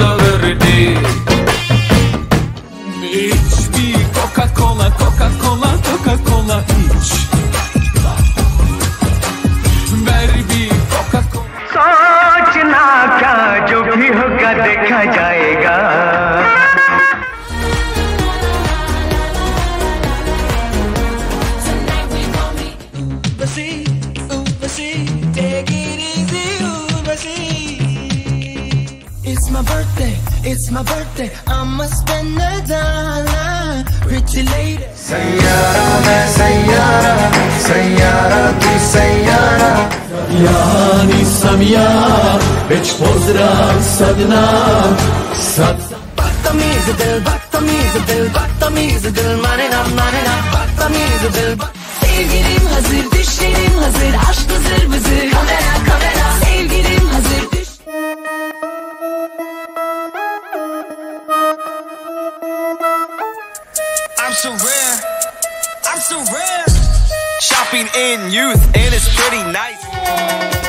every day. Each be Coca-Cola, Coca-Cola, Coca-Cola each. Meri be Coca-Cola. सोच ना क्या जो भी होगा देखा जाएगा. It's my birthday, it's my birthday. I'ma spend a dollar, rich lady. Saiyara, main saiyara, saiyara tu saiyara. Yani samya, bech pozra sadna. Batmiz dil, batmiz dil, batmiz dil, mane na, batmiz dil. Sevgilim hazır, düşlerim hazır, aşk hazır, hazır. Kamera, kamera. Sevgilim hazır. I'm so rare. Shopping in youth and it's pretty nice.